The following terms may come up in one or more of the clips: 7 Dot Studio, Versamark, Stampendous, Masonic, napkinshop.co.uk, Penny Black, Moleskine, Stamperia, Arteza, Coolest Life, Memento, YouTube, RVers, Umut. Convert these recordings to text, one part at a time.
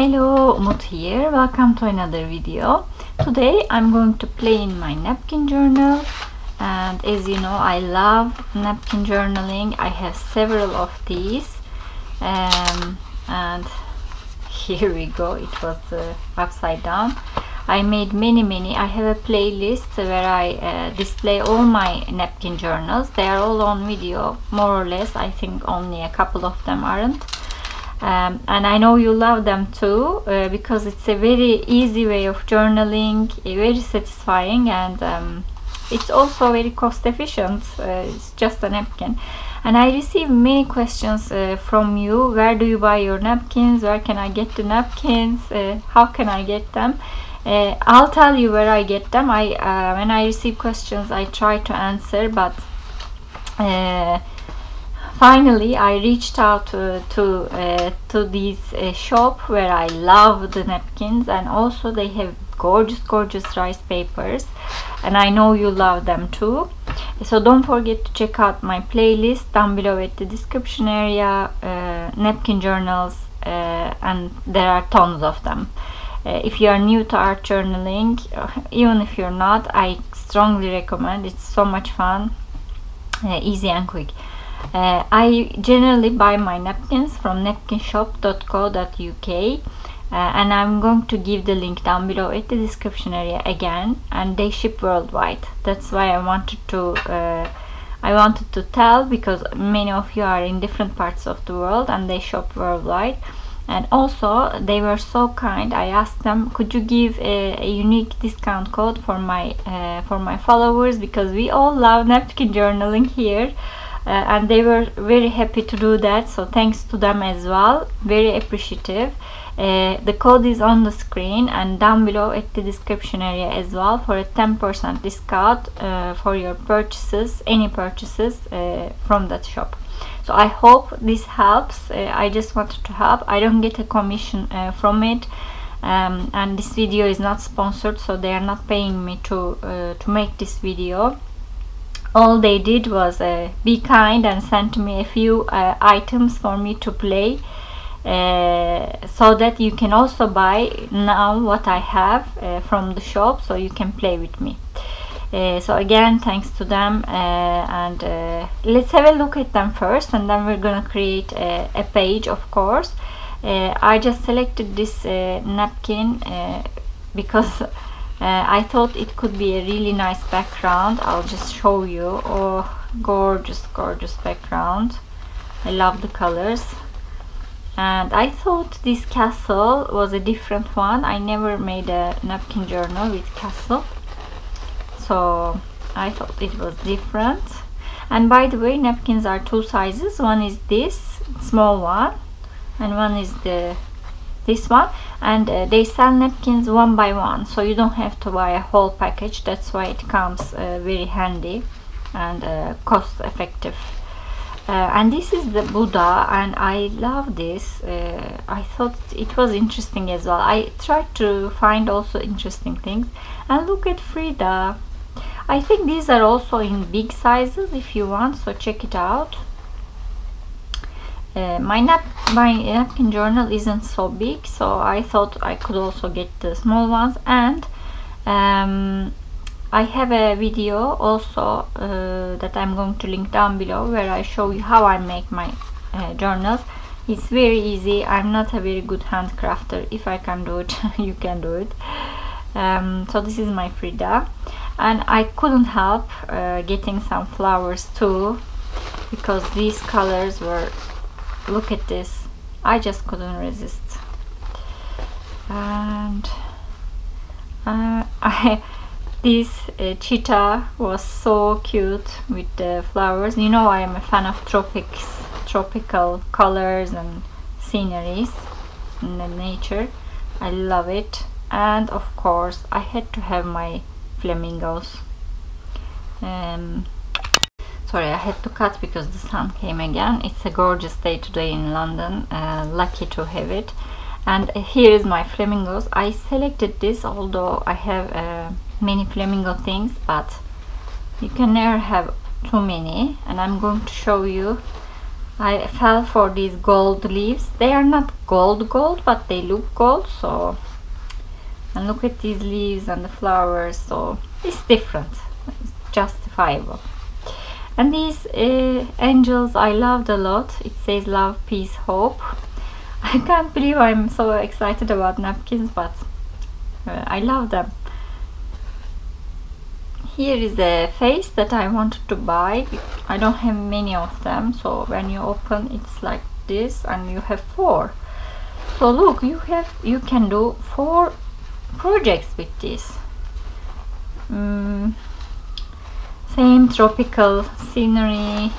Hello, Umut here. Welcome to another video. Today I'm going to play in my napkin journal, and as you know, I love napkin journaling. I have several of these, and here we go. It was upside down. I made many. I have a playlist where I display all my napkin journals. They are all on video, more or less. I think only a couple of them aren't. And I know you love them too, because it's a very easy way of journaling, very satisfying, and it's also very cost efficient. It's just a napkin. And I receive many questions from you. Where do you buy your napkins? Where can I get the napkins? How can I get them? I'll tell you where I get them. When I receive questions, I try to answer, but finally, I reached out to this shop where I love the napkins, and also they have gorgeous rice papers, and I know you love them too. So don't forget to check out my playlist down below at the description area, napkin journals, and there are tons of them. If you are new to art journaling, even if you're not, I strongly recommend. It's so much fun, easy and quick. I generally buy my napkins from napkinshop.co.uk, and I'm going to give the link down below at the description area again, and they ship worldwide. That's why I wanted to tell, because many of you are in different parts of the world and they shop worldwide. And also, they were so kind. I asked them, could you give a unique discount code for my followers, because we all love napkin journaling here. And they were very happy to do that, so thanks to them as well, very appreciative. The code is on the screen and down below at the description area as well, for a 10% discount for your purchases, any purchases from that shop. So I hope this helps. I just wanted to help. I don't get a commission from it, and this video is not sponsored, so they are not paying me to make this video. All they did was be kind and sent me a few items for me to play, so that you can also buy now what I have from the shop, so you can play with me. So again, thanks to them, and let's have a look at them first, and then we're gonna create a page, of course. I just selected this napkin because I thought it could be a really nice background. I'll just show you. Oh, gorgeous background. I love the colors. And I thought this castle was a different one. I never made a napkin journal with castle, so I thought it was different. And by the way, napkins are two sizes. One is this small one, and one is this one, and they sell napkins one by one, so you don't have to buy a whole package. That's why it comes very handy and cost effective. And this is the Buddha, and I love this. I thought it was interesting as well. I tried to find also interesting things. And look at Frida. I think these are also in big sizes if you want, so check it out. My napkin journal isn't so big, so I thought I could also get the small ones. And I have a video also that I'm going to link down below, where I show you how I make my journals. It's very easy. I'm not a very good handcrafter. If I can do it, you can do it. So this is my Frida, and I couldn't help getting some flowers too, because these colors were... Look at this, I just couldn't resist. And this cheetah was so cute with the flowers. You know, I am a fan of tropical colors and sceneries in the nature. I love it. And of course, I had to have my flamingos. Sorry, I had to cut because the sun came again. It's a gorgeous day today in London. Lucky to have it. And here is my flamingos. I selected this, although I have many flamingo things, but you can never have too many. And I'm going to show you I fell for these gold leaves. They are not gold gold, but they look gold. So, and look at these leaves and the flowers, so it's different, it's justifiable. And these angels I loved a lot. It says love, peace, hope. I can't believe I'm so excited about napkins, but I love them. Here is a face that I wanted to buy. I don't have many of them, so when you open, it's like this and you have four. So look, you can do four projects with this. Same tropical scenery.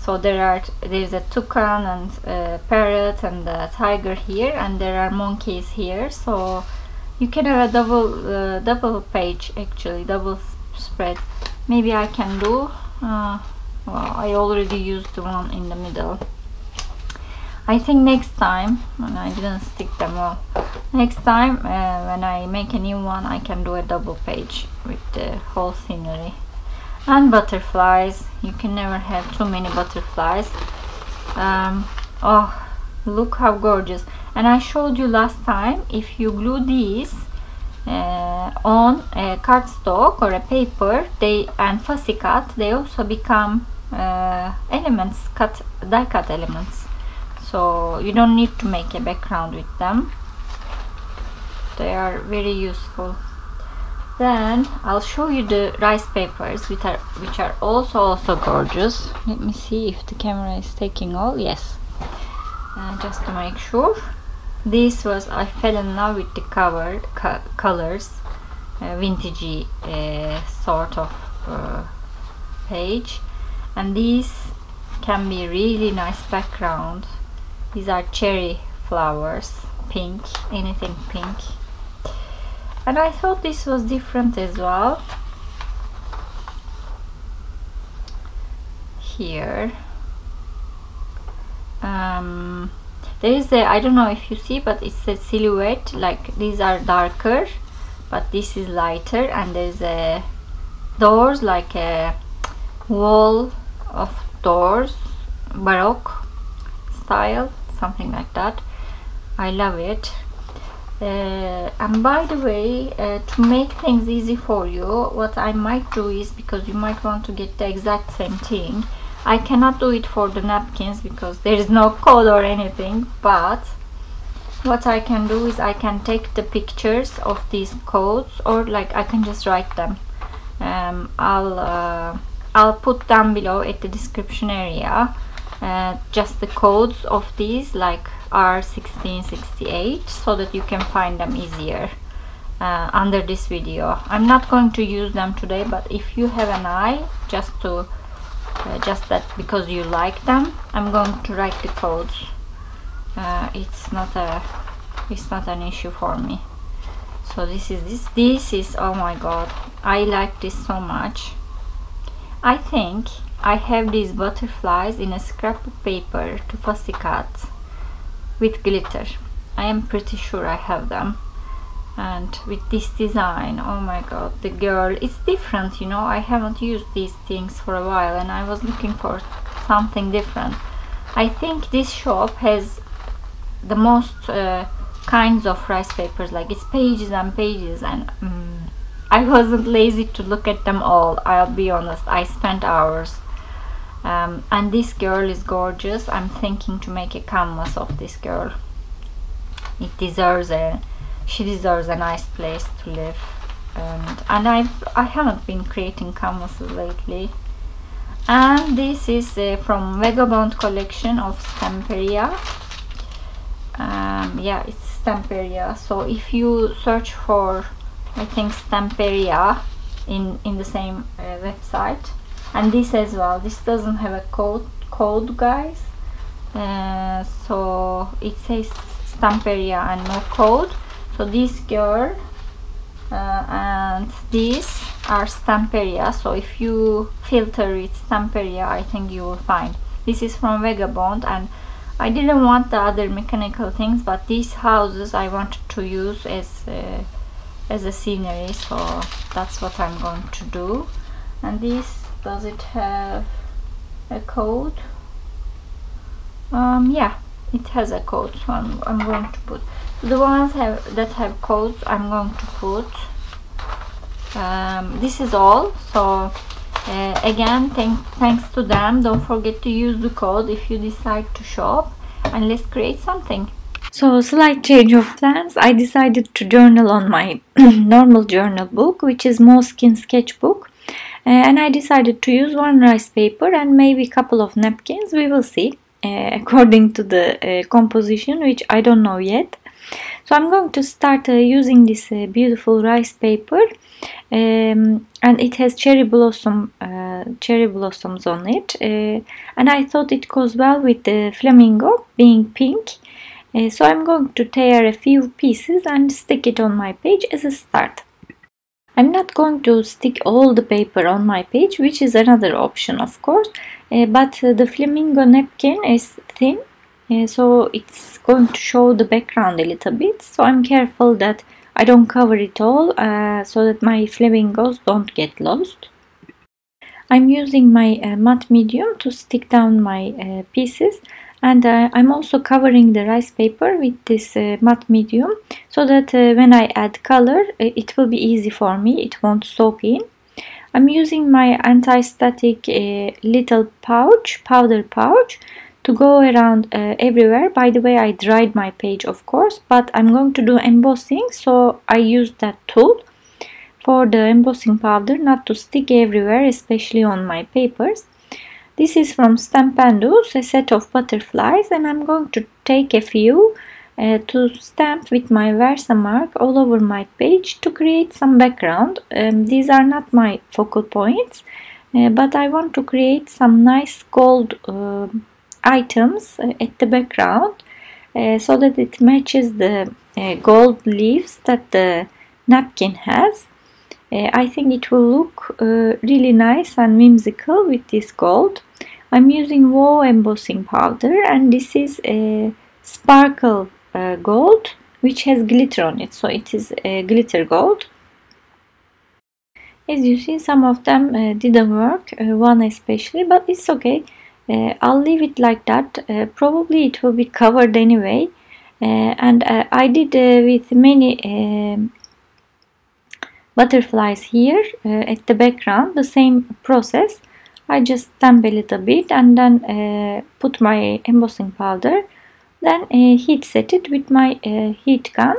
So there's a toucan and a parrot and a tiger here, and there are monkeys here. So you can have a double page, actually double spread. Maybe I can do. Well, I already used the one in the middle. I think next time, and I didn't stick them all. Next time when I make a new one, I can do a double page with the whole scenery. And butterflies. You can never have too many butterflies. Oh, look how gorgeous. And I showed you last time, if you glue these on a cardstock or a paper, they and fussy cut, they also become elements, die cut elements. So you don't need to make a background with them. They are very useful. Then I'll show you the rice papers, which are also gorgeous. Let me see if the camera is taking all. Yes, just to make sure. This was, I fell in love with the cover colors, vintagey sort of page, and these can be really nice background. These are cherry flowers, pink, anything pink. And I thought this was different as well. Here there is a, I don't know if you see, but it's a silhouette, like these are darker but this is lighter, and there's a doors, like a wall of doors, baroque style, something like that. I love it. And by the way, to make things easy for you, what I might do is, because you might want to get the exact same thing, I cannot do it for the napkins because there is no code or anything, but what I can do is I can take the pictures of these codes, or like I can just write them. I'll put down below at the description area just the codes of these, like R1668, so that you can find them easier under this video. I'm not going to use them today, but if you have an eye just to just that because you like them, I'm going to write the codes. It's not an issue for me. So this is oh my god, I like this so much. I think I have these butterflies in a scrap of paper to fussy cut with glitter. I am pretty sure I have them. And with this design, oh my god, the girl, it's different, you know. I haven't used these things for a while and I was looking for something different. I think this shop has the most kinds of rice papers, like it's pages and pages, and I wasn't lazy to look at them all, I'll be honest. I spent hours. And this girl is gorgeous. I'm thinking to make a canvas of this girl. She deserves a nice place to live. And I haven't been creating canvases lately. And this is from Vagabond collection of Stamperia. Yeah, it's Stamperia. So if you search for, I think, Stamperia in the same website. And this as well, this doesn't have a code guys, so it says Stamperia and no code. So this girl and these are Stamperia, so if you filter with Stamperia, I think you will find. This is from Vagabond, and I didn't want the other mechanical things, but these houses I wanted to use as a scenery, so that's what I'm going to do. And this, does it have a code? Yeah, it has a code, so I'm going to put the ones that have codes. I'm going to put this is all. So again, thanks to them. Don't forget to use the code if you decide to shop, and let's create something. So, slight change of plans. I decided to journal on my normal journal book, which is Moleskine sketchbook, and I decided to use one rice paper and maybe a couple of napkins. We will see according to the composition, which I don't know yet. So I'm going to start using this beautiful rice paper, and it has cherry blossoms on it, and I thought it goes well with the flamingo being pink. So I'm going to tear a few pieces and stick it on my page as a start. I'm not going to stick all the paper on my page, which is another option, of course, but the flamingo napkin is thin, so it's going to show the background a little bit, so I'm careful that I don't cover it all, so that my flamingos don't get lost. I'm using my matte medium to stick down my pieces, and I'm also covering the rice paper with this matte medium, so that when I add color, it will be easy for me, it won't soak in. I'm using my anti-static little powder pouch to go around everywhere. By the way, I dried my page, of course, but I'm going to do embossing, so I used that tool for the embossing powder, not to stick everywhere, especially on my papers. This is from Stampendous, a set of butterflies, and I'm going to take a few to stamp with my Versamark all over my page to create some background. These are not my focal points, but I want to create some nice gold items at the background, so that it matches the gold leaves that the napkin has. I think it will look really nice and whimsical with this gold. I'm using Wow embossing powder, and this is a sparkle gold which has glitter on it, so it is a glitter gold. As you see, some of them didn't work, one especially, but it's okay. I'll leave it like that. Probably it will be covered anyway, and I did with many butterflies here at the background the same process. I just stamp a little bit and then put my embossing powder, then heat set it with my heat gun,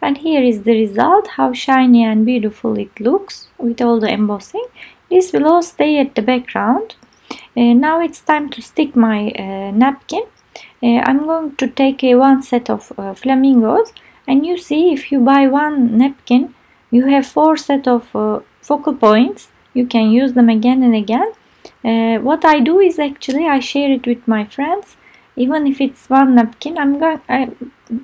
and here is the result, how shiny and beautiful it looks with all the embossing. This will all stay at the background. Now it's time to stick my napkin. I'm going to take one set of flamingos, and you see, if you buy one napkin, you have 4 set of focal points. You can use them again and again. What I do is, actually, I share it with my friends. Even if it's one napkin,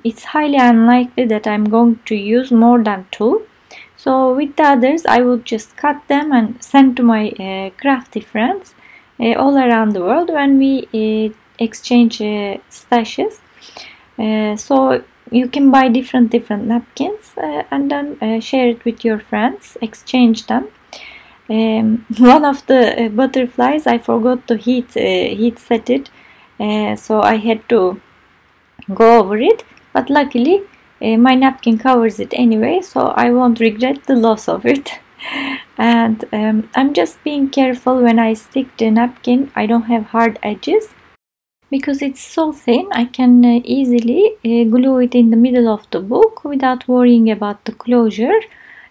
it's highly unlikely that I'm going to use more than 2. So with the others, I would just cut them and send to my crafty friends all around the world when we exchange stashes. So you can buy different napkins and then share it with your friends, exchange them. One of the butterflies, I forgot to heat set it, so I had to go over it, but luckily my napkin covers it anyway, so I won't regret the loss of it. And I'm just being careful when I stick the napkin, I don't have hard edges. Because it's so thin, I can easily glue it in the middle of the book without worrying about the closure.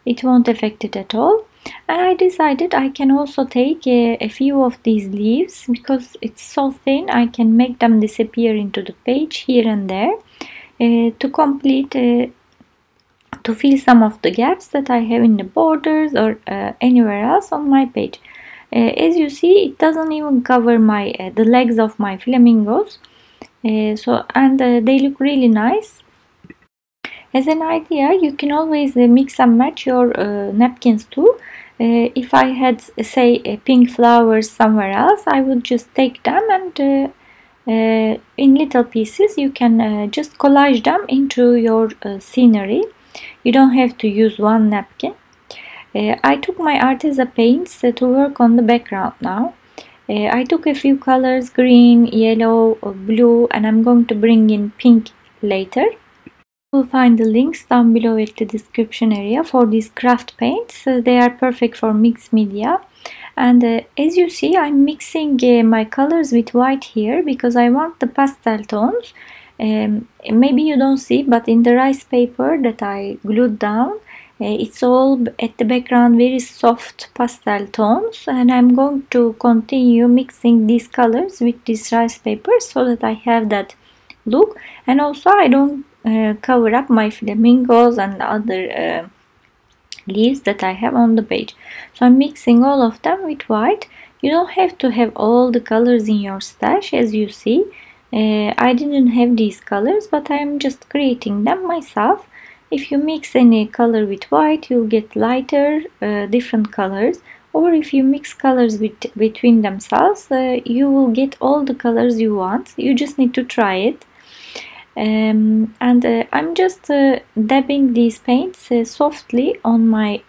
It won't affect it at all. And I decided I can also take a few of these leaves, because it's so thin, I can make them disappear into the page here and there, to fill some of the gaps that I have in the borders or anywhere else on my page. As you see, it doesn't even cover my the legs of my flamingos, and they look really nice. As an idea, you can always mix and match your napkins too. If I had, say, pink flowers somewhere else, I would just take them and in little pieces you can just collage them into your scenery. You don't have to use one napkin. I took my Arteza paints to work on the background now. I took a few colors, green, yellow, blue, and I'm going to bring in pink later. You'll find the links down below at the description area for these craft paints. They are perfect for mixed media. And as you see, I'm mixing my colors with white here because I want the pastel tones. Maybe you don't see, but in the rice paper that I glued down, it's all at the background, very soft pastel tones, and I'm going to continue mixing these colors with this rice paper so that I have that look. And also I don't cover up my flamingos and other leaves that I have on the page. So I'm mixing all of them with white. You don't have to have all the colors in your stash, as you see. I didn't have these colors, but I'm just creating them myself. If you mix any color with white, you'll get lighter, different colors. Or if you mix colors between themselves, you will get all the colors you want. You just need to try it. I'm just dabbing these paints softly on my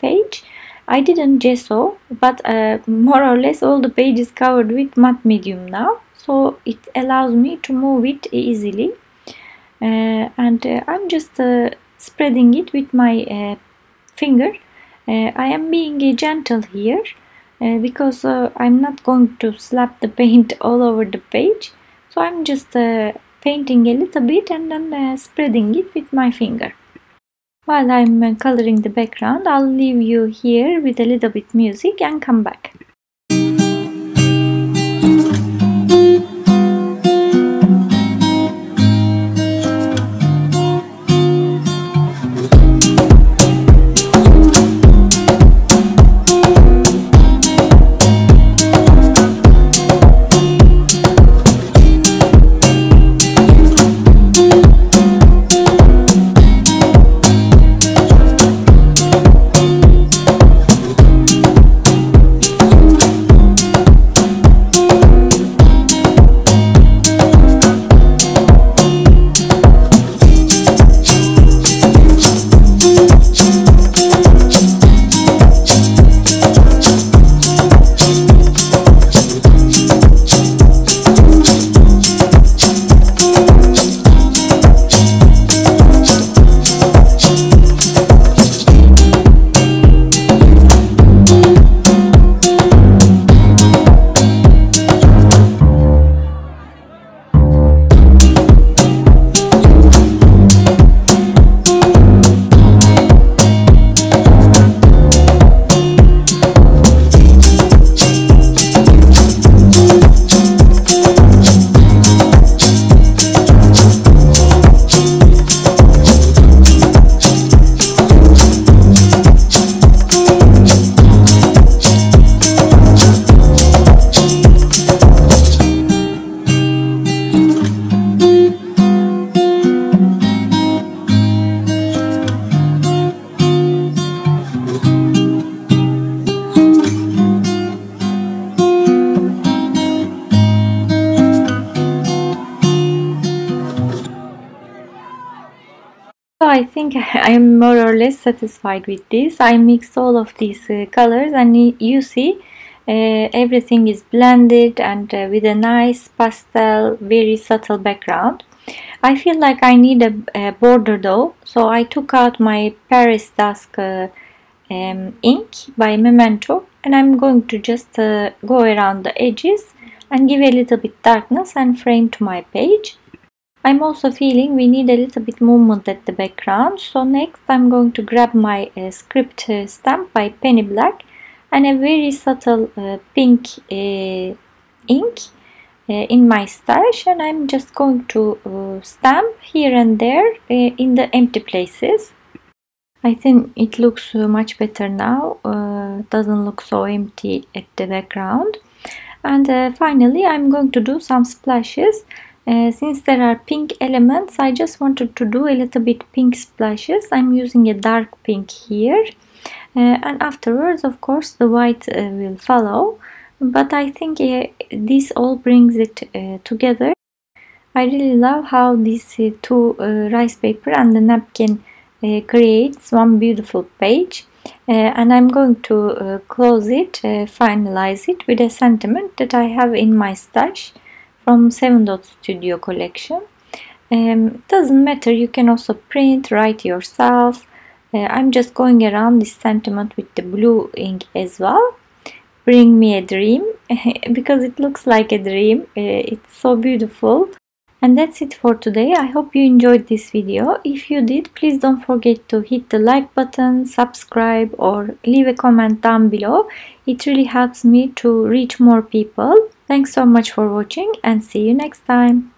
page. I didn't gesso, but more or less all the page is covered with matte medium now. So it allows me to move it easily. I'm just spreading it with my finger. I am being gentle here because I'm not going to slap the paint all over the page. So I'm just painting a little bit and then spreading it with my finger. While I'm coloring the background, I'll leave you here with a little bit music and come back. I think I am more or less satisfied with this. I mixed all of these colors and you see everything is blended and with a nice pastel, very subtle background. I feel like I need a border though, so I took out my Paris Dusk ink by Memento and I'm going to just go around the edges and give a little bit darkness and frame to my page. I'm also feeling we need a little bit movement at the background, so next I'm going to grab my script stamp by Penny Black and a very subtle pink ink in my stash, and I'm just going to stamp here and there in the empty places. I think it looks much better now, doesn't look so empty at the background. And finally I'm going to do some splashes. Since there are pink elements, I just wanted to do a little bit pink splashes. I'm using a dark pink here. And afterwards, of course, the white will follow. But I think this all brings it together. I really love how these two rice paper and the napkin creates one beautiful page. and I'm going to close it, finalize it with a sentiment that I have in my stash from 7 Dot Studio collection. Doesn't matter, you can also print, write yourself. I'm just going around this sentiment with the blue ink as well. Bring me a dream, because it looks like a dream. It's so beautiful. And that's it for today. I hope you enjoyed this video. If you did, please don't forget to hit the like button, subscribe, or leave a comment down below. It really helps me to reach more people. Thanks so much for watching, and see you next time.